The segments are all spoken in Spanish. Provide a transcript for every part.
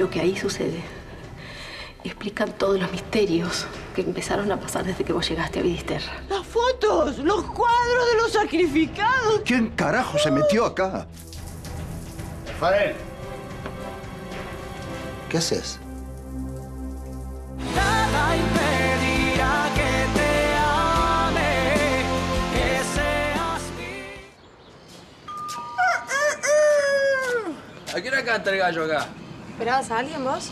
lo que ahí sucede. Y explican todos los misterios que empezaron a pasar desde que vos llegaste a Vidisterra. ¡Las fotos! ¡Los cuadros de los sacrificados! ¿Quién carajo se metió acá? Farrell. ¿Qué haces? Nada impedirá que te ame, que seas mío. ¿A quién canta el gallo acá? ¿Esperabas a alguien vos?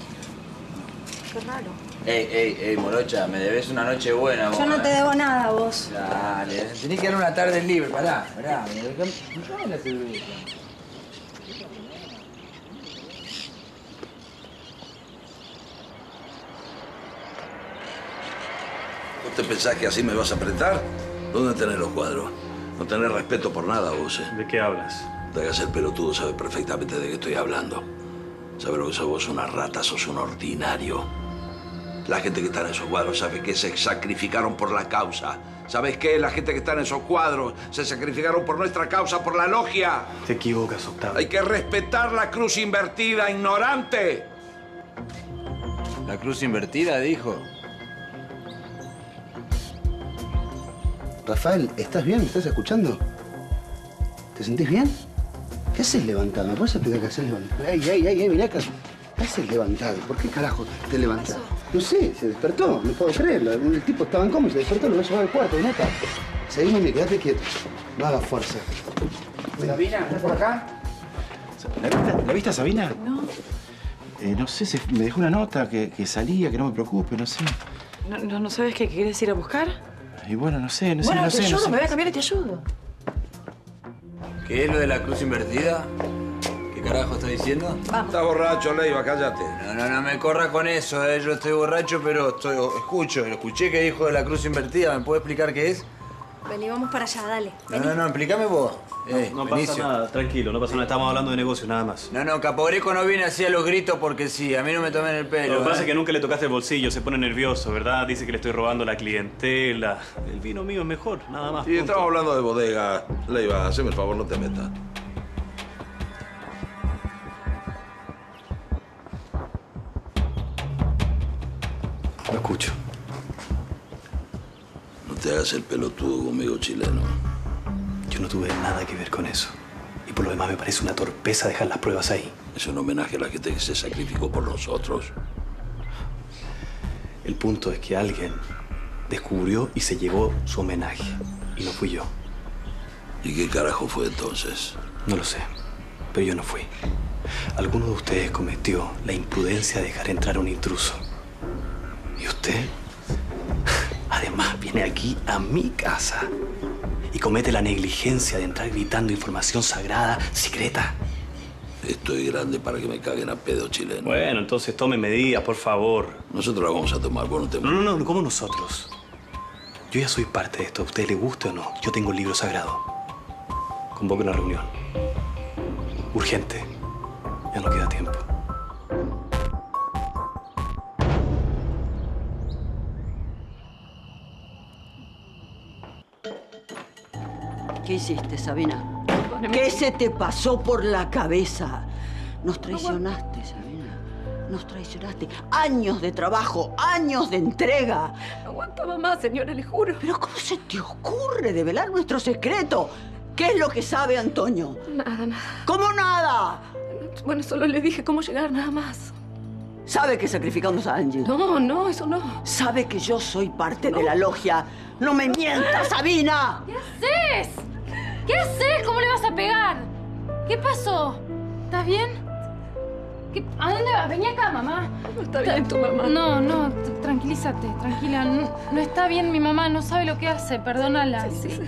Qué raro. Ey, morocha, me debes una noche buena, vos. Yo no te debo nada, vos. Dale, tenés que dar una tarde libre, pará. ¿No me la servís? ¿Vos te pensás que así me vas a apretar? ¿Dónde tenés los cuadros? No tenés respeto por nada, vos, ¿eh? ¿De qué hablas? Te hagas el pelotudo, sabes perfectamente de qué estoy hablando. Sabés lo que sos vos, una rata, sos un ordinario. La gente que está en esos cuadros sabe que se sacrificaron por la causa. ¿Sabés qué? La gente que está en esos cuadros se sacrificaron por nuestra causa, por la logia. Te equivocas, Octavio. Hay que respetar la cruz invertida, ignorante. ¿La cruz invertida, dijo? Rafael, ¿estás bien? ¿Me estás escuchando? ¿Te sentís bien? ¿Qué haces levantado? ¿Me puedes explicar qué haces levantado? ¡Ey, mirá acá! ¿Qué haces levantado? ¿Por qué carajo te levantas? No sé, se despertó, no puedo creerlo. El tipo estaba en coma y se despertó, lo voy a llevar al cuarto, mirá acá. Seguime, quedate quieto. No hagas fuerza. ¿Sabina? ¿Estás por acá? ¿La viste a Sabina? No. No sé, me dejó una nota que salía, que no me preocupe, no sé. ¿No sabes que querés ir a buscar? Y bueno, no sé. Bueno, te ayudo, me voy a cambiar y te ayudo. ¿Qué es lo de la cruz invertida? ¿Qué carajo está diciendo? Vamos. Estás borracho, Leiva, cállate. No me corra con eso, ¿eh? Yo estoy borracho, pero escuché que dijo de la cruz invertida. ¿Me puede explicar qué es? Vení, vamos para allá, dale. Vení. No, explícame vos. No pasa nada, tranquilo, no pasa nada. Estamos hablando de negocios, nada más. No, Capogreco no viene así a los gritos porque sí. A mí no me tomen el pelo. Lo que pasa es que nunca le tocaste el bolsillo, se pone nervioso, ¿verdad? Dice que le estoy robando la clientela. El vino mío es mejor, nada más. Y sí, estamos hablando de bodega. Leiva, haceme el favor, no te metas. Lo escucho. Te hagas el pelotudo conmigo, chileno. Yo no tuve nada que ver con eso. Y por lo demás me parece una torpeza dejar las pruebas ahí. Es un homenaje a la gente que se sacrificó por nosotros. El punto es que alguien descubrió y se llevó su homenaje. Y no fui yo. ¿Y qué carajo fue entonces? No lo sé, pero yo no fui. Alguno de ustedes cometió la imprudencia de dejar entrar a un intruso. ¿Y usted? Además, viene aquí a mi casa y comete la negligencia de entrar gritando información sagrada, secreta. Estoy grande para que me caguen a pedo, chileno. Bueno, entonces tome medidas, por favor. Nosotros la vamos a tomar, vos no te... No, ¿cómo nosotros? Yo ya soy parte de esto, a usted le guste o no. Yo tengo un libro sagrado. Convoco una reunión. Urgente. Ya no queda tiempo. ¿Qué hiciste, Sabina? ¿Qué se te pasó por la cabeza? Nos traicionaste, Sabina. Nos traicionaste. Años de trabajo, años de entrega. No aguantaba más, señora, le juro. ¿Pero cómo se te ocurre develar nuestro secreto? ¿Qué es lo que sabe Antonio? Nada. ¿Cómo nada? Bueno, solo le dije cómo llegar, nada más. ¿Sabe que sacrificamos a Angie? No, eso no. ¿Sabe que yo soy parte de la logia? ¡No me mientas, Sabina! ¿Qué haces? ¿Qué haces? ¿Cómo le vas a pegar? ¿Qué pasó? ¿Estás bien? ¿A dónde vas? Vení acá, mamá. No está bien tu mamá. No, tranquilízate, tranquila. No está bien mi mamá, no sabe lo que hace. Perdónala. Sí.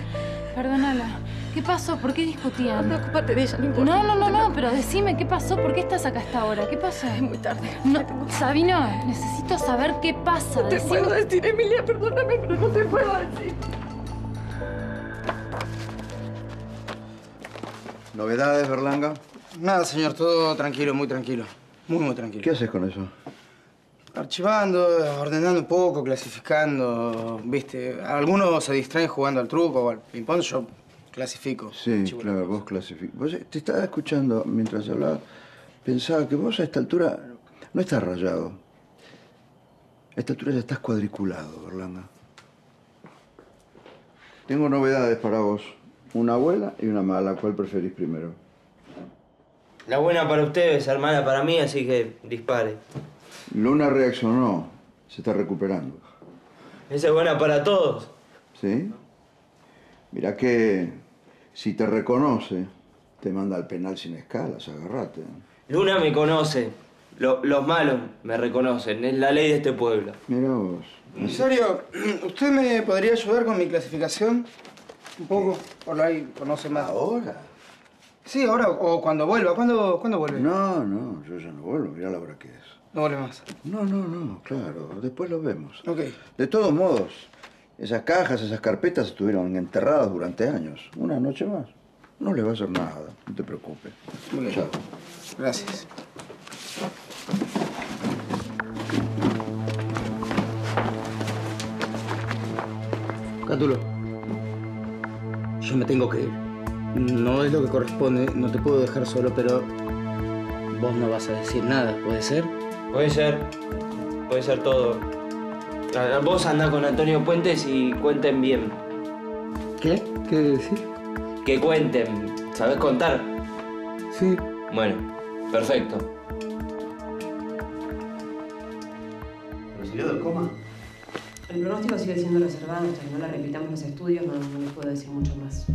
Perdónala. ¿Qué pasó? ¿Por qué discutían? No, ocúpate de ella, no importa. No, pero decime, ¿qué pasó? ¿Por qué estás acá hasta ahora? ¿Qué pasó? Es muy tarde. No, Sabina, necesito saber qué pasa. No te puedo decir, Emilia, perdóname, pero no te puedo decir. ¿Novedades, Berlanga? Nada, señor, todo tranquilo, muy tranquilo. Muy tranquilo. ¿Qué haces con eso? Archivando, ordenando un poco, clasificando, ¿viste? Algunos se distraen jugando al truco o al ping-pong, yo clasifico. Sí, claro, vos clasificas. Te estaba escuchando mientras hablabas, pensaba que vos a esta altura No estás rayado. A esta altura ya estás cuadriculado, Berlanga. Tengo novedades para vos. Una buena y una mala. ¿Cuál preferís primero? La buena para ustedes, hermana para mí, así que dispare. Luna reaccionó. Se está recuperando. Esa es buena para todos. ¿Sí? Mirá que si te reconoce, te manda al penal sin escalas, agarrate. Luna me conoce. Los malos me reconocen. Es la ley de este pueblo. Mirá vos. Comisario, ¿usted me podría ayudar con mi clasificación? Un poco, por ahí conoce más. ¿Ahora? Sí, ahora o cuando vuelva. ¿Cuándo vuelve? No, no, yo ya no vuelvo. Mirá la hora que es. ¿No vuelve más? No, no, no, claro. Después lo vemos. Ok. De todos modos, esas cajas, esas carpetas estuvieron enterradas durante años. Una noche más. No le va a hacer nada, no te preocupes. Muy bien. Chao. Gracias. Cátulo, yo me tengo que ir. No es lo que corresponde, no te puedo dejar solo, pero vos no vas a decir nada, ¿puede ser? Puede ser todo. Vos andá con Antonio Puentes y cuenten bien. ¿Qué? ¿Qué decir? Que cuenten. ¿Sabés contar? Sí. Bueno, perfecto. ¿Recibido del coma? El pronóstico sigue siendo reservado. Hasta que no le repitamos los estudios, no les puedo decir mucho más.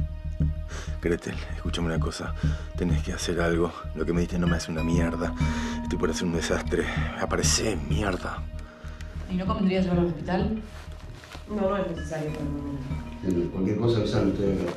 Gretel, escúchame una cosa. Tenés que hacer algo. Lo que me diste no me hace una mierda. Estoy por hacer un desastre. Aparece mierda. ¿Y no convendría llevarlo al hospital? No, no es necesario por el momento. Cualquier cosa avisame ustedes.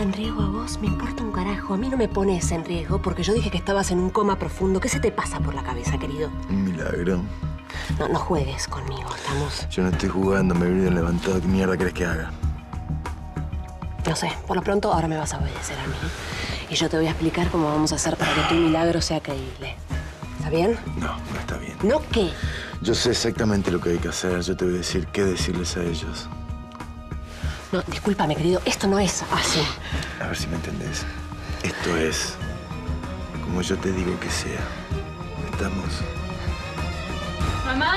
En riesgo a vos, me importa un carajo. A mí no me pones en riesgo porque yo dije que estabas en un coma profundo. ¿Qué se te pasa por la cabeza, querido? Un milagro. No, no juegues conmigo, estamos... Yo no estoy jugando, me he levantado. ¿Qué mierda crees que haga? No sé, por lo pronto ahora me vas a obedecer a mí. Y yo te voy a explicar cómo vamos a hacer para que tu milagro sea creíble. ¿Está bien? No, no está bien. ¿No qué? Yo sé exactamente lo que hay que hacer. Yo te voy a decir qué decirles a ellos. No, discúlpame, querido. Esto no es así. A ver si me entendés. Esto es como yo te digo que sea. ¿Estamos? ¿Mamá?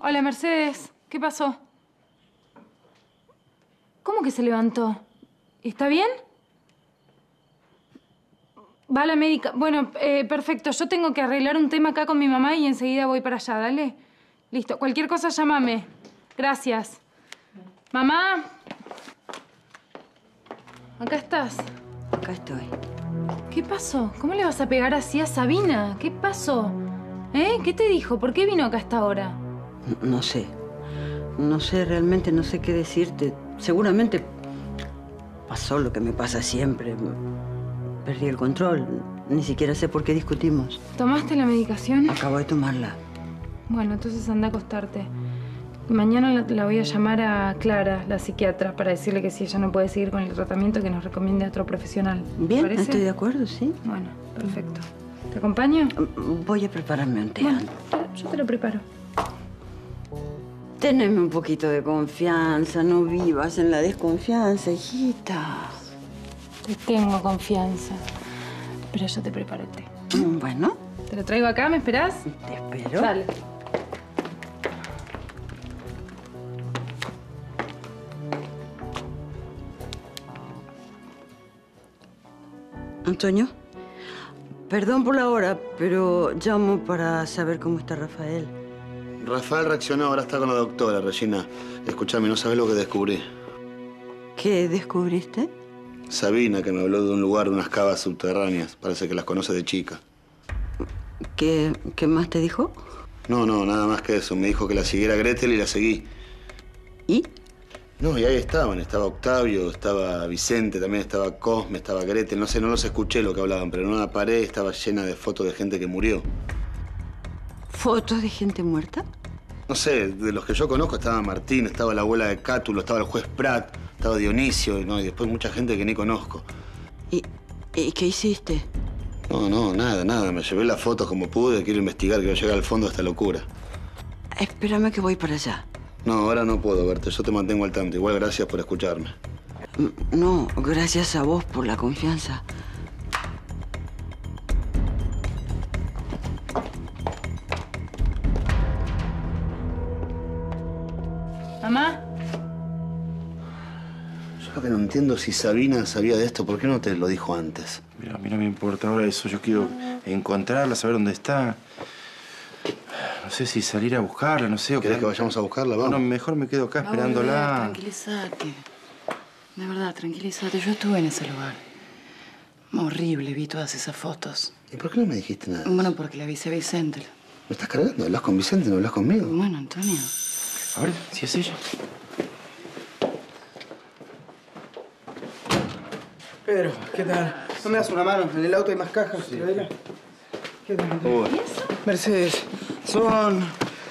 Hola, Mercedes. ¿Qué pasó? ¿Cómo que se levantó? ¿Está bien? Va la médica. Bueno, perfecto. Yo tengo que arreglar un tema acá con mi mamá y enseguida voy para allá. Dale. Listo. Cualquier cosa, llámame. Gracias. Mamá. ¿Acá estás? Acá estoy. ¿Qué pasó? ¿Cómo le vas a pegar así a Sabina? ¿Qué pasó? ¿Eh? ¿Qué te dijo? ¿Por qué vino acá hasta ahora? No sé. No sé, realmente no sé qué decirte. Seguramente pasó lo que me pasa siempre. Perdí el control. Ni siquiera sé por qué discutimos. ¿Tomaste la medicación? Acabo de tomarla. Bueno, entonces anda a acostarte. Mañana la voy a llamar a Clara, la psiquiatra, para decirle que si ella no puede seguir con el tratamiento, que nos recomiende a otro profesional. Bien, estoy de acuerdo, sí. Bueno, perfecto. ¿Te acompaño? Voy a prepararme un té. Bueno, yo te lo preparo. Teneme un poquito de confianza, no vivas en la desconfianza, hijita. Te tengo confianza, pero yo te preparo el té. Bueno. ¿Te lo traigo acá? ¿Me esperás? Te espero. Dale. Antonio, perdón por la hora, pero llamo para saber cómo está Rafael. Rafael reaccionó, ahora está con la doctora, Regina. Escúchame, no sabes lo que descubrí. ¿Qué descubriste? Sabina, que me habló de un lugar, de unas cavas subterráneas. Parece que las conoce de chica. ¿Qué más te dijo? No, no, nada más que eso. Me dijo que la siguiera Gretel y la seguí. ¿Y? No, y ahí estaban. Estaba Octavio, estaba Vicente, también estaba Cosme, estaba Gretel. No sé, no los escuché lo que hablaban, pero en una pared estaba llena de fotos de gente que murió. ¿Fotos de gente muerta? No sé, de los que yo conozco estaba Martín, estaba la abuela de Cátulo, estaba el juez Pratt, estaba Dionisio, y después mucha gente que ni conozco. ¿Y qué hiciste? No, no, nada, nada. Me llevé las fotos como pude. Quiero investigar, quiero llegar al fondo de esta locura. Espérame que voy para allá. No, ahora no puedo verte. Yo te mantengo al tanto. Igual gracias por escucharme. No, gracias a vos por la confianza. ¿Mamá? Yo lo que no entiendo, si Sabina sabía de esto, ¿por qué no te lo dijo antes? Mira, a mí no me importa ahora eso. Yo quiero encontrarla, saber dónde está. No sé si salir a buscarla, no sé. ¿Querés que vayamos a buscarla? Vamos. No, mejor me quedo acá esperándola. Tranquilízate. De verdad, tranquilízate. Yo estuve en ese lugar. Horrible, vi todas esas fotos. ¿Y por qué no me dijiste nada? Bueno, porque le avisé a Vicente. ¿Me estás cargando? ¿Hablas con Vicente? ¿No hablas conmigo? Bueno, Antonio. A ver, si es ella. Pedro, ¿qué tal? ¿No me das una mano? En el auto hay más cajas. Sí. ¿Qué tal? Mercedes. Son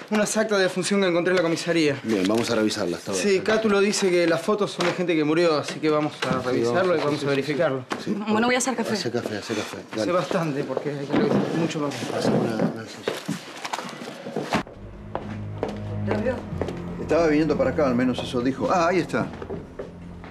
unas actas de defunción que encontré en la comisaría. Bien, vamos a revisarlas. Sí, Cátulo dice que las fotos son de gente que murió, así que vamos a revisarlo y vamos a verificarlo. Sí. Bueno, voy a hacer café. Hace café, hace café. Dale. Hace bastante porque hay que revisar mucho más. Hacemos una silla. ¿Lo vio? Estaba viniendo para acá, al menos eso dijo. Ah, ahí está.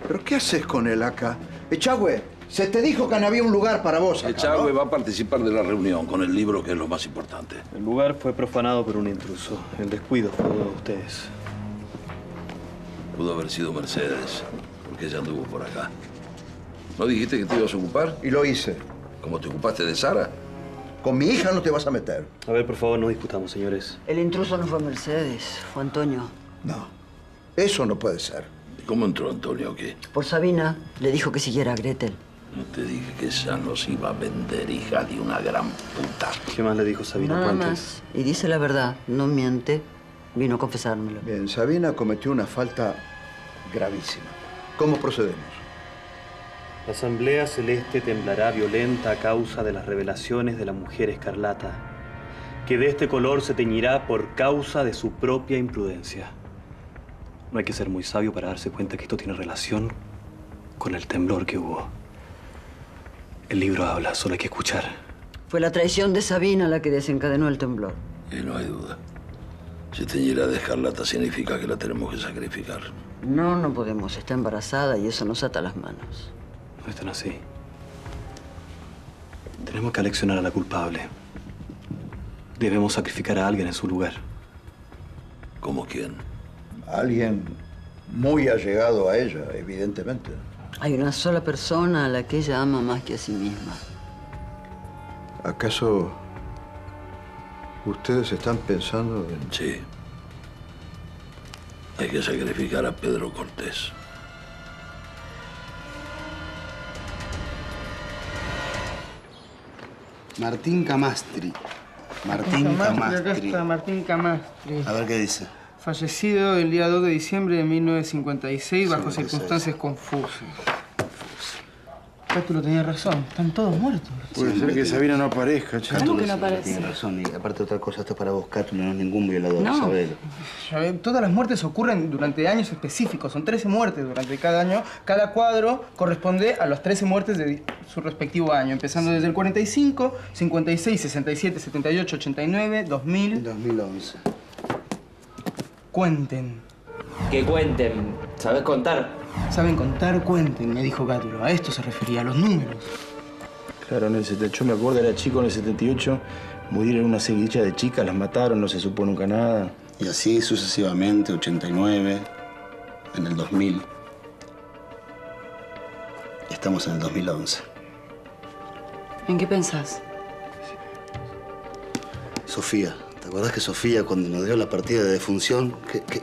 ¿Pero qué haces con él acá? Echagüe. Se te dijo que no había un lugar para vos acá, Echagüe, ¿no? Va a participar de la reunión con el libro, que es lo más importante. El lugar fue profanado por un intruso. El descuido fue de ustedes. Pudo haber sido Mercedes, porque ella anduvo por acá. ¿No dijiste que te ibas a ocupar? Y lo hice. ¿Cómo te ocupaste de Sara? Con mi hija no te vas a meter. A ver, por favor, no discutamos, señores. El intruso no fue Mercedes, fue Antonio. No, eso no puede ser. ¿Cómo entró Antonio o qué? Por Sabina, le dijo que siguiera a Gretel. No te dije que esa nos iba a vender, hija de una gran puta. ¿Qué más le dijo Sabina? Nada más. Y dice la verdad, no miente. Vino a confesármelo. Bien, Sabina cometió una falta gravísima. ¿Cómo procedemos? La Asamblea Celeste temblará violenta a causa de las revelaciones de la mujer escarlata, que de este color se teñirá por causa de su propia imprudencia. No hay que ser muy sabio para darse cuenta que esto tiene relación con el temblor que hubo. El libro habla, solo hay que escuchar. Fue la traición de Sabina la que desencadenó el temblor. Y no hay duda. Si teñirá de escarlata significa que la tenemos que sacrificar. No, no podemos. Está embarazada y eso nos ata las manos. No están así. Tenemos que aleccionar a la culpable. Debemos sacrificar a alguien en su lugar. ¿Cómo quién? Alguien muy allegado a ella, evidentemente. Hay una sola persona a la que ella ama más que a sí misma. ¿Acaso ustedes están pensando en...? Sí. Hay que sacrificar a Pedro Cortés. Martín Camastri. Martín Camastri. Acá está Martín Camastri. A ver qué dice. Fallecido el día 2 de diciembre de 1956 bajo circunstancias confusas. Cátulo tenía razón. Están todos muertos. Puede ser que Sabina no aparezca, che. ¿Cómo que no aparece? Tiene razón. Y aparte otra cosa, esto es para vos, Cátulo. No es ningún violador, sabelo. Todas las muertes ocurren durante años específicos. Son 13 muertes durante cada año. Cada cuadro corresponde a las 13 muertes de su respectivo año. Empezando desde el 45, 56, 67, 78, 89, 2000... 2011. Cuenten. Que cuenten. ¿Sabes contar? Saben contar, cuenten, me dijo Cátulo. A esto se refería, a los números. Claro, en el 78, me acuerdo, era chico, en el 78 murieron una seguidilla de chicas, las mataron, no se supo nunca nada. Y así sucesivamente, 89, en el 2000. Estamos en el 2011. ¿En qué pensás? Sofía. ¿Te acordás que Sofía, cuando nos dio la partida de defunción,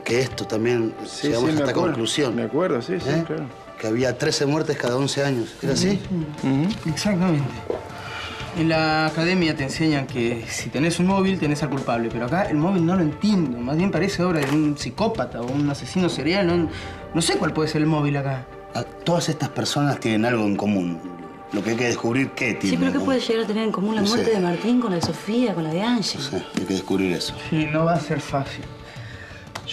que esto también llegamos a esta conclusión? Me acuerdo, sí, sí, claro. Que había 13 muertes cada 11 años. ¿Era así? Exactamente. En la academia te enseñan que si tenés un móvil, tenés al culpable. Pero acá el móvil no lo entiendo. Más bien parece obra de un psicópata o un asesino serial. No sé cuál puede ser el móvil acá. Todas estas personas tienen algo en común. Lo que hay que descubrir qué tiene. Sí, pero ¿qué puede llegar a tener en común la muerte de Martín con la de Sofía, con la de Angie? No sé, hay que descubrir eso. Sí, no va a ser fácil.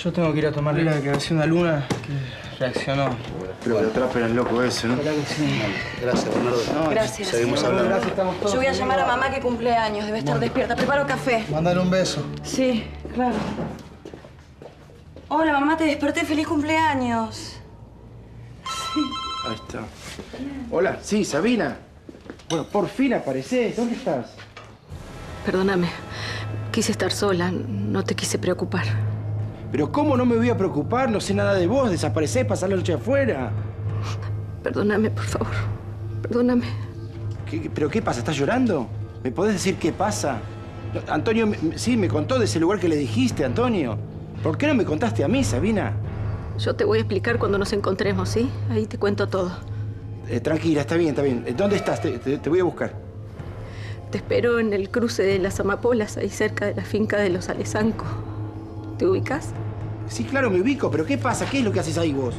Yo tengo que ir a tomarle la declaración a Luna, que reaccionó. Bueno, espero que lo atrapen al loco ese, ¿no? Claro que sí. Gracias, Bernardo. No, gracias. Seguimos hablando. Gracias, estamos todos. Yo voy a llamar a mamá que cumple años, debe estar despierta. Preparo café. Mándale un beso. Sí, claro. Hola, mamá, te desperté. Feliz cumpleaños. Sí. Ahí está. Hola, sí, Sabina. Bueno, por fin aparecés. ¿Dónde estás? Perdóname. Quise estar sola. No te quise preocupar. Pero ¿cómo no me voy a preocupar? No sé nada de vos. Desaparecés, pasás la noche afuera. Perdóname, por favor. Perdóname. ¿Pero qué pasa? ¿Estás llorando? ¿Me podés decir qué pasa? Antonio, sí, me contó de ese lugar que le dijiste, Antonio. ¿Por qué no me contaste a mí, Sabina? Yo te voy a explicar cuando nos encontremos, ¿sí? Ahí te cuento todo. Tranquila, está bien, está bien. ¿Dónde estás? Te voy a buscar. Te espero en el cruce de las Amapolas, ahí cerca de la finca de los Alezanco. ¿Te ubicas? Sí, claro, me ubico. ¿Pero qué pasa? ¿Qué es lo que haces ahí vos?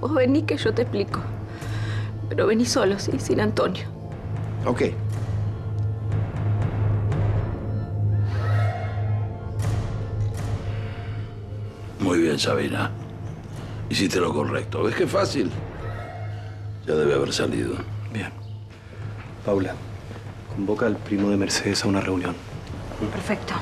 Vos vení que yo te explico. Pero vení solo, ¿sí? Sin Antonio. Ok. Muy bien, Sabina. Hiciste lo correcto. ¿Ves qué fácil? Ya debe haber salido. Bien. Paula, convoca al primo de Mercedes a una reunión. Perfecto.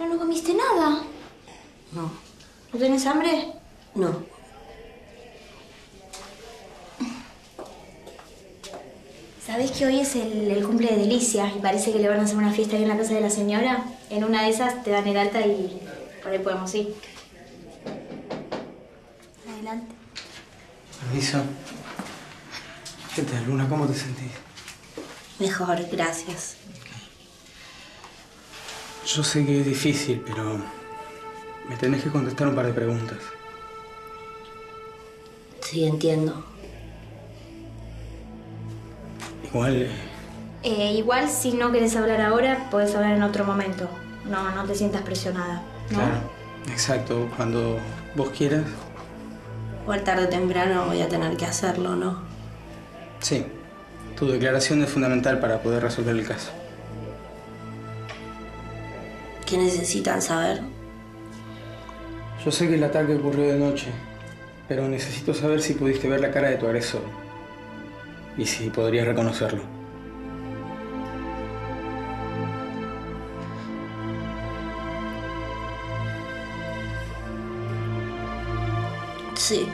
¿No comiste nada? No. ¿No tenés hambre? No. ¿Sabés que hoy es el cumple de Delicia y parece que le van a hacer una fiesta aquí en la casa de la señora? En una de esas te dan el alta y por ahí podemos ir. Adelante. Permiso. ¿Qué tal, Luna? ¿Cómo te sentís? Mejor, gracias. Yo sé que es difícil, pero me tenés que contestar un par de preguntas. Sí, entiendo. Igual... igual, si no querés hablar ahora, podés hablar en otro momento. No te sientas presionada, ¿no? Claro, exacto. Cuando vos quieras. Igual tarde o temprano voy a tener que hacerlo, ¿no? Sí. Tu declaración es fundamental para poder resolver el caso. ¿Qué necesitan saber? Yo sé que el ataque ocurrió de noche, pero necesito saber si pudiste ver la cara de tu agresor y si podrías reconocerlo. Sí.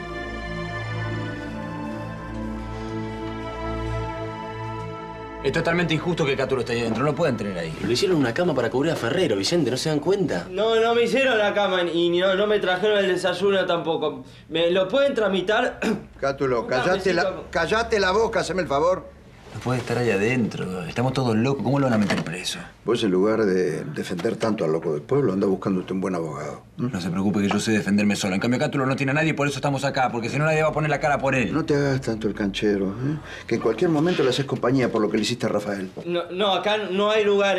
Es totalmente injusto que Cátulo esté ahí adentro, no lo pueden tener ahí. Lo hicieron una cama para cubrir a Ferrero, Vicente, ¿no se dan cuenta? No me hicieron la cama y no me trajeron el desayuno tampoco. ¿Me lo pueden tramitar? Cátulo, callate la boca, haceme el favor. No puede estar ahí adentro, estamos todos locos, ¿cómo lo van a meter preso? Vos en lugar de defender tanto al loco del pueblo, andá buscándote un buen abogado. No se preocupe que yo sé defenderme solo, en cambio Cátulo no tiene a nadie y por eso estamos acá, porque si no nadie va a poner la cara por él. No te hagas tanto el canchero, ¿eh? Que en cualquier momento le haces compañía por lo que le hiciste a Rafael. No, acá no hay lugar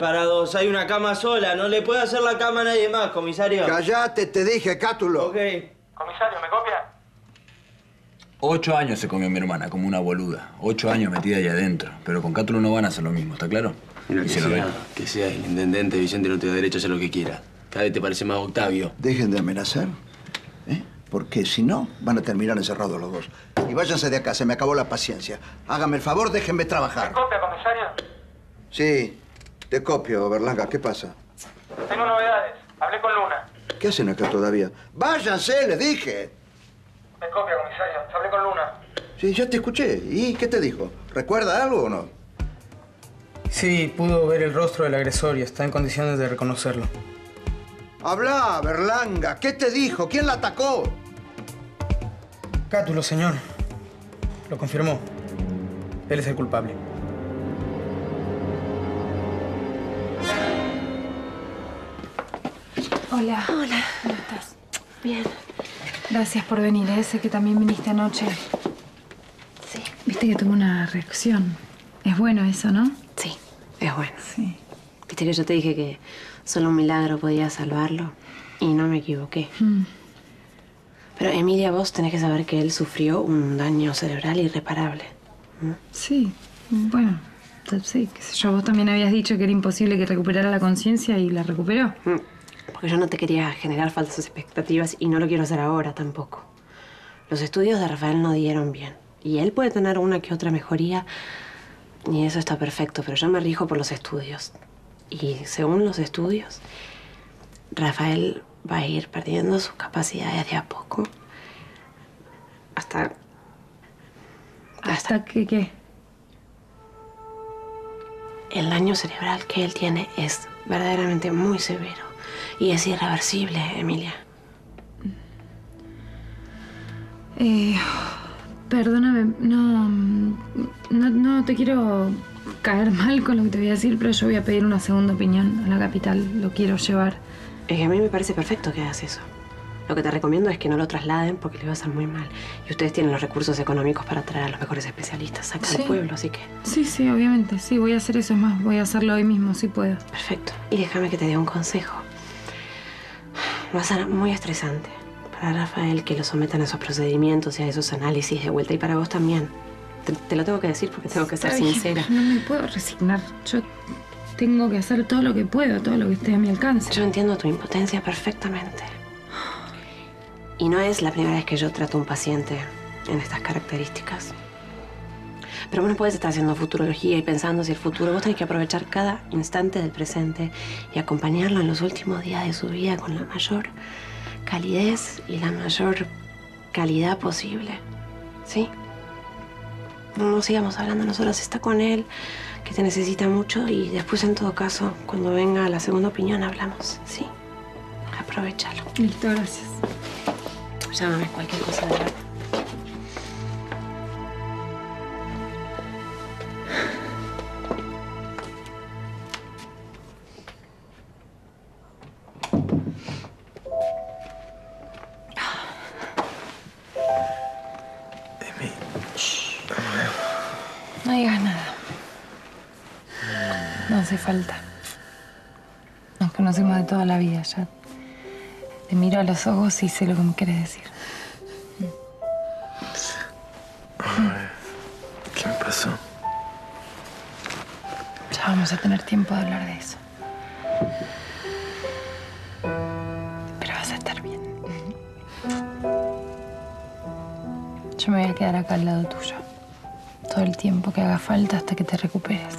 para dos, hay una cama sola, no le puede hacer la cama a nadie más, comisario. Callate, te dije, Cátulo. Ok. Comisario, ¿me copia? 8 años se comió mi hermana, como una boluda. 8 años metida ahí adentro. Pero con Cátulo no van a hacer lo mismo, ¿está claro? Mira, que sea el intendente, Vicente no te da derecho a hacer lo que quiera. Cada vez te parece más Octavio. Dejen de amenazar, ¿eh? Porque si no, van a terminar encerrados los dos. Y váyanse de acá, se me acabó la paciencia. Hágame el favor, déjenme trabajar. ¿Te copia, comisario? Sí, te copio, Berlanga. ¿Qué pasa? Tengo novedades. Hablé con Luna. ¿Qué hacen acá todavía? ¡Váyanse, les dije! Te copia, comisario. Hablé con Luna. Sí, ya te escuché. ¿Y qué te dijo? ¿Recuerda algo o no? Sí, pudo ver el rostro del agresor y está en condiciones de reconocerlo. Hablá, Berlanga. ¿Qué te dijo? ¿Quién la atacó? Cátulo, señor. Lo confirmó. Él es el culpable. Hola. Hola. ¿Cómo estás? Bien. Gracias por venir, ¿eh? Sé que también viniste anoche. Sí. Viste que tuve una reacción. Es bueno eso, ¿no? Sí. Es bueno. Sí. Viste que yo te dije que solo un milagro podía salvarlo y no me equivoqué. Mm. Pero, Emilia, vos tenés que saber que él sufrió un daño cerebral irreparable. ¿Mm? Sí, bueno, sí, qué sé yo. Vos también habías dicho que era imposible que recuperara la conciencia y la recuperó. Porque yo no te quería generar falsas expectativas y no lo quiero hacer ahora tampoco. Los estudios de Rafael no dieron bien. Y él puede tener una que otra mejoría y eso está perfecto, pero yo me rijo por los estudios. Y según los estudios, Rafael va a ir perdiendo sus capacidades de a poco hasta... ¿Hasta que qué? El daño cerebral que él tiene es verdaderamente muy severo y es irreversible, Emilia. Perdóname, no te quiero caer mal con lo que te voy a decir, pero yo voy a pedir una segunda opinión a la capital. Lo quiero llevar. Es que a mí me parece perfecto que hagas eso. Lo que te recomiendo es que no lo trasladen porque le va a hacer muy mal. Y ustedes tienen los recursos económicos para traer a los mejores especialistas acá al pueblo, así que... Sí, sí, obviamente. Sí, voy a hacer eso. Es más, voy a hacerlo hoy mismo, si puedo. Perfecto. Y déjame que te dé un consejo. Va a ser muy estresante para Rafael que lo sometan a esos procedimientos y a esos análisis de vuelta. Y para vos también. Te lo tengo que decir porque tengo que ser sincera. No me puedo resignar. Yo... tengo que hacer todo lo que puedo, todo lo que esté a mi alcance. Yo entiendo tu impotencia perfectamente. Y no es la primera vez que yo trato a un paciente en estas características. Pero vos no podés estar haciendo futurología y pensando hacia el futuro. Vos tenés que aprovechar cada instante del presente y acompañarlo en los últimos días de su vida con la mayor calidez y la mayor calidad posible. ¿Sí? No sigamos hablando nosotros, está con él, que te necesita mucho y después, en todo caso, cuando venga la segunda opinión hablamos, ¿sí? Aprovechalo. Listo, gracias. Llámame cualquier cosa de verdad. Falta. Nos conocemos de toda la vida ya. Te miro a los ojos y sé lo que me quieres decir. Ay, ¿qué me pasó? Ya vamos a tener tiempo de hablar de eso. Pero vas a estar bien. Yo me voy a quedar acá al lado tuyo. Todo el tiempo que haga falta hasta que te recuperes.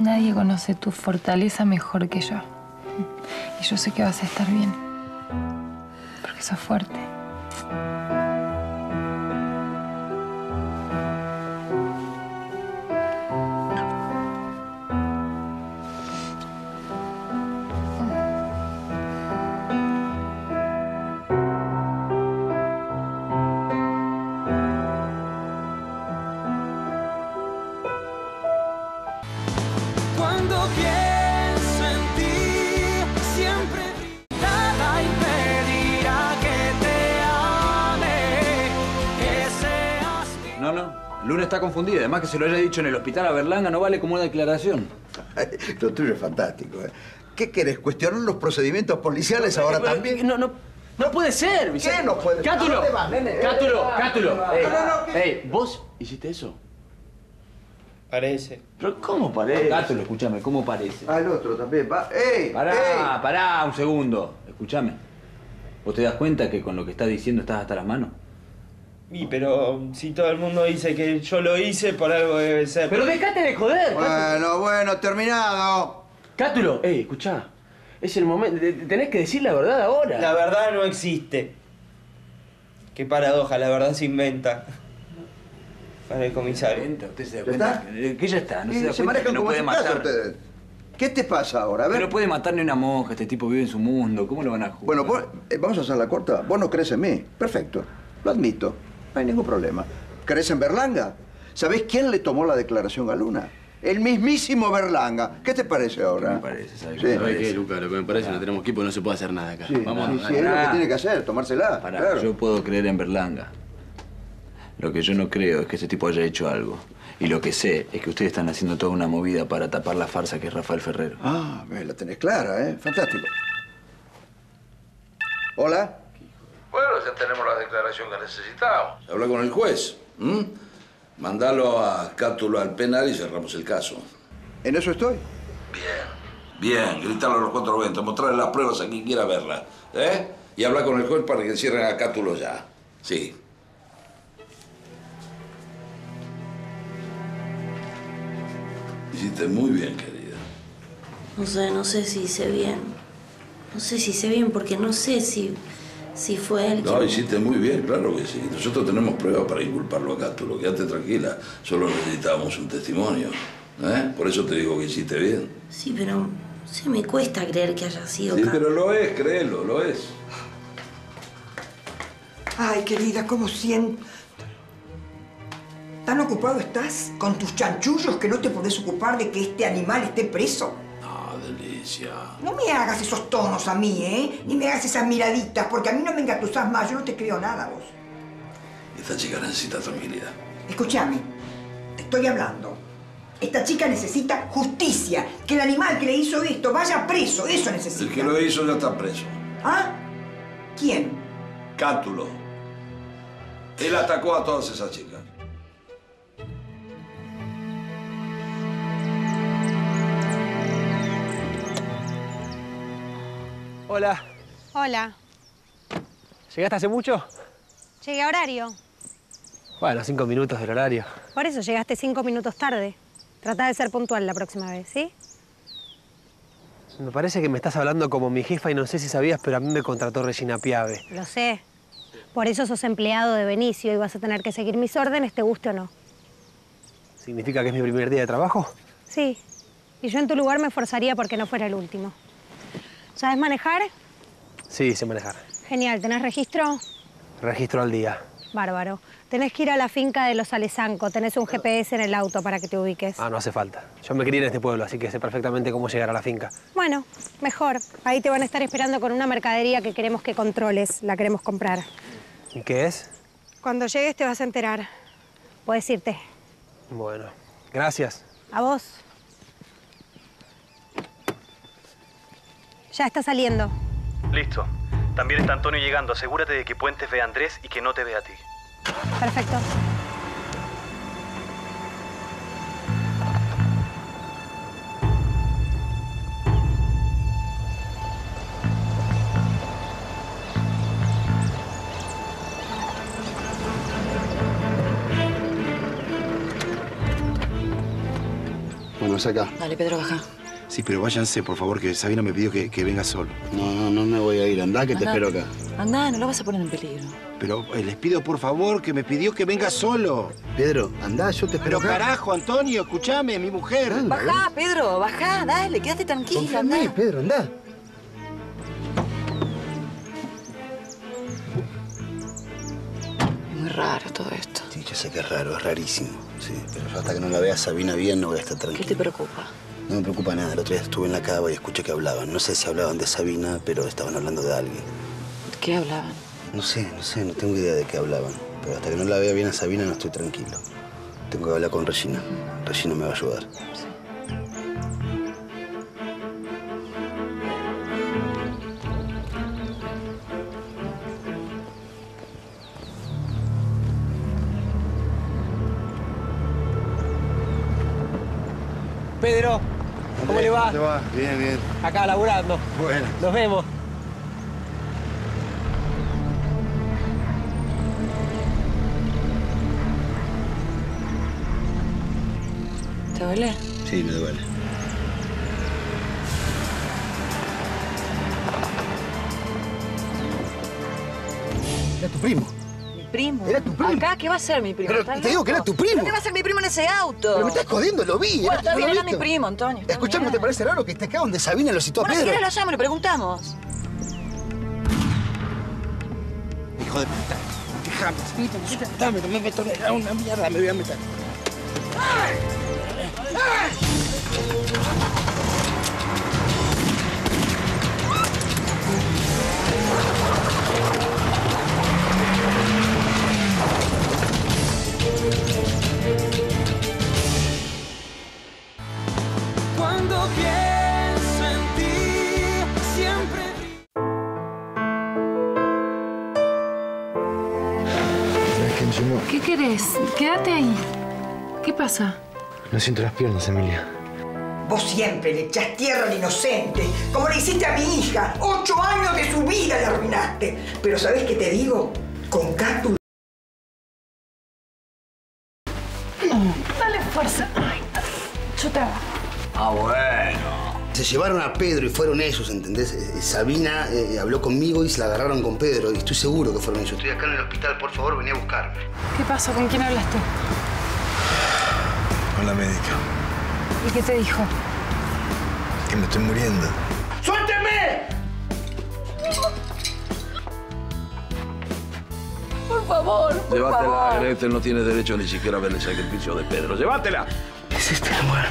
Nadie conoce tu fortaleza mejor que yo. Y yo sé que vas a estar bien. Porque sos fuerte. Luna está confundida. Además, que se lo haya dicho en el hospital a Berlanga no vale como una declaración. Lo tuyo es fantástico, ¿eh? ¿Qué querés? ¿Cuestionar los procedimientos policiales ahora también? No puede ser, Vicente. ¿Qué no puede ser? ¡Cátulo! ¡Cátulo! Ey, ¿vos hiciste eso? Parece. ¿Pero cómo parece? Cátulo, escúchame, ¿cómo parece? Ah, el otro también. ¡Ey! Pará un segundo. Escúchame. ¿Vos te das cuenta que con lo que estás diciendo estás hasta las manos? Y pero si todo el mundo dice que yo lo hice, por algo debe ser. ¡Pero dejate de joder! Bueno, terminado. Cátulo, escuchá. Es el momento. Tenés que decir la verdad ahora. La verdad no existe. Qué paradoja, la verdad se inventa. Para el comisario. ¿Usted se da cuenta? ¿Que ya está? No se da cuenta que no puede matar. ¿Qué te pasa ahora? A ver. No puede matar ni una monja. Este tipo vive en su mundo. ¿Cómo lo van a juzgar? Bueno, vos, vamos a hacer la corta. Vos no crees en mí. Perfecto. Lo admito. No hay ningún problema. ¿Crees en Berlanga? ¿Sabés quién le tomó la declaración a Luna? El mismísimo Berlanga. ¿Qué te parece ahora? Me parece, ¿sabes? Sí, ¿sabés qué, Luca? Lo que me parece, no tenemos equipo y no se puede hacer nada acá. Sí, vamos a... es lo que tiene que hacer, tomársela. Pará, claro. Yo puedo creer en Berlanga. Lo que yo no creo es que ese tipo haya hecho algo. Y lo que sé es que ustedes están haciendo toda una movida para tapar la farsa que es Rafael Ferrero. Ah, me la tenés clara, ¿eh? Fantástico. ¿Hola? Bueno, ya tenemos la declaración que necesitamos. Se habla con el juez. ¿Mm? Mandalo a Cátulo al penal y cerramos el caso. En eso estoy. Bien. Bien, gritarlo a los 4:20, mostrarle las pruebas a quien quiera verlas. ¿Eh? Y habla con el juez para que cierren a Cátulo ya. Sí. Hiciste muy bien, querida. No sé si hice bien. No sé si hice bien porque no sé si fue él. No, hiciste muy bien, claro que sí. Nosotros tenemos pruebas para inculparlo a Cátulo. Quédate tranquila. Solo necesitábamos un testimonio. ¿Eh? Por eso te digo que hiciste bien. Sí, pero se me cuesta creer que haya sido Cátulo. Sí, pero lo es, créelo, lo es. Ay, querida, como siento. ¿Tan ocupado estás con tus chanchullos que no te podés ocupar de que este animal esté preso? Ah, Delicia. No me hagas esos tonos a mí, ¿eh? Ni me hagas esas miraditas, porque a mí no me engatusás más. Yo no te creo nada, vos. Esta chica necesita tranquilidad. Escúchame, te estoy hablando. Esta chica necesita justicia. Que el animal que le hizo esto vaya preso, eso necesita. El que lo hizo ya está preso. ¿Ah? ¿Quién? Cátulo. Él atacó a todas esas chicas. Hola. Hola. ¿Llegaste hace mucho? Llegué a horario. Bueno, 5 minutos del horario. Por eso llegaste 5 minutos tarde. Trata de ser puntual la próxima vez, ¿sí? Me parece que me estás hablando como mi jefa y no sé si sabías, pero a mí me contrató Regina Piave. Lo sé. Por eso sos empleado de Benicio y vas a tener que seguir mis órdenes, te guste o no. ¿Significa que es mi primer día de trabajo? Sí. Y yo en tu lugar me esforzaría porque no fuera el último. ¿Sabes manejar? Sí, sé manejar. Genial. ¿Tenés registro? Registro al día. Bárbaro. Tenés que ir a la finca de los Alezanco. Tenés un GPS en el auto para que te ubiques. Ah, no hace falta. Yo me crié en este pueblo, así que sé perfectamente cómo llegar a la finca. Bueno, mejor. Ahí te van a estar esperando con una mercadería que queremos que controles. La queremos comprar. ¿Y qué es? Cuando llegues te vas a enterar. Podés irte. Bueno. Gracias. A vos. Ya está saliendo. Listo. También está Antonio llegando. Asegúrate de que Puentes vea a Andrés y que no te vea a ti. Perfecto. Bueno, es acá. Dale, Pedro, baja. Sí, pero váyanse, por favor, que Sabina me pidió que venga solo. No me voy a ir. Andá, que te espero acá. Andá, no lo vas a poner en peligro. Pero les pido, por favor, que me pidió que venga solo. Pedro, andá, yo te espero acá. Pero carajo, Antonio, escúchame, mi mujer. Anda, bajá, Pedro, bajá, dale, quédate tranquilo, confía en mí, Pedro, andá. Muy raro todo esto. Sí, yo sé que es raro, es rarísimo. Sí, pero yo hasta que no la vea Sabina bien no voy a estar tranquilo. ¿Qué te preocupa? No me preocupa nada. El otro día estuve en la cava y escuché que hablaban. No sé si hablaban de Sabina, pero estaban hablando de alguien. ¿Qué hablaban? No sé. No tengo idea de qué hablaban. Pero hasta que no la vea bien a Sabina no estoy tranquilo. Tengo que hablar con Regina. Regina me va a ayudar. Sí. Pedro. ¿Cómo le va? ¿Cómo te va? Bien, bien. Acá laburando. Bueno. Nos vemos. ¿Te duele? Sí, me duele. Era tu primo. ¿Mi primo? Era tu primo. ¿Acá qué va a ser mi primo? Pero te digo que era tu primo. ¿Pero qué va a ser mi primo en ese auto? Pero me estás jodiendo, lo vi. Bueno, está bien, era mi primo, Antonio. Escuchame, ¿no te parece raro que esté acá donde Sabina lo citó a Pedro? Bueno, si querés lo llamo, le preguntamos. Hijo de puta. Déjame, dame, no me meto a una mierda, me voy a meter. ¡Ay! ¡Ay! ¿Qué querés? Quédate ahí. ¿Qué pasa? No siento las piernas, Emilia. Vos siempre le echás tierra al inocente, como le hiciste a mi hija. 8 años de su vida le arruinaste. Pero ¿sabés qué te digo? Con Cátulo. Dale fuerza. Ay, yo te hago. Ah, bueno. Se llevaron a Pedro y fueron ellos, ¿entendés? Sabina habló conmigo y se la agarraron con Pedro. Y estoy seguro que fueron ellos. Estoy acá en el hospital, por favor, vení a buscarme. ¿Qué pasó? ¿Con quién hablaste? Con la médica. ¿Y qué te dijo? Que me estoy muriendo. ¡Suélteme! Por favor, por llévatela, favor. Gretel no tiene derecho ni siquiera a ver el sacrificio de Pedro. ¡Llévatela! Hiciste la muerte.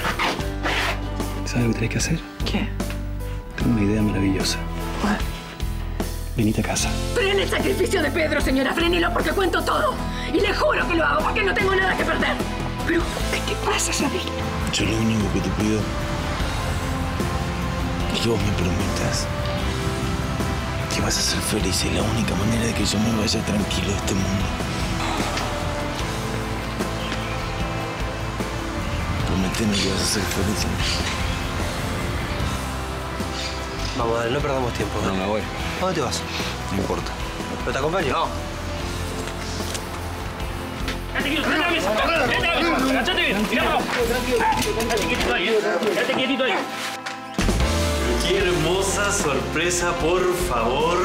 ¿Sabes lo que tenés que hacer? ¿Qué? Tengo una idea maravillosa. ¿Cuál? Venite a casa. ¡Frene el sacrificio de Pedro, señora! ¡Frénelo porque cuento todo! Y le juro que lo hago porque no tengo nada que perder. Pero, ¿qué te pasa, Sabina? Yo lo único que te pido es que vos me prometas que vas a ser feliz. Es la única manera de que yo me vaya tranquilo de este mundo. Prometeme que vas a ser feliz. Vamos, no perdamos tiempo. No, me voy. ¿A dónde te vas? No importa. ¿Pero te acompaño? No. ¡Quédate quietito ahí! ¡Qué hermosa sorpresa, por favor!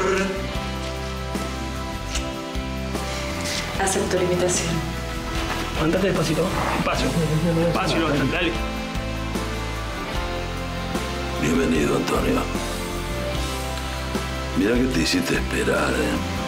Acepto la invitación. Andate despacito. Despacio, dale. Bienvenido, Antonio. Mirá que te hiciste esperar,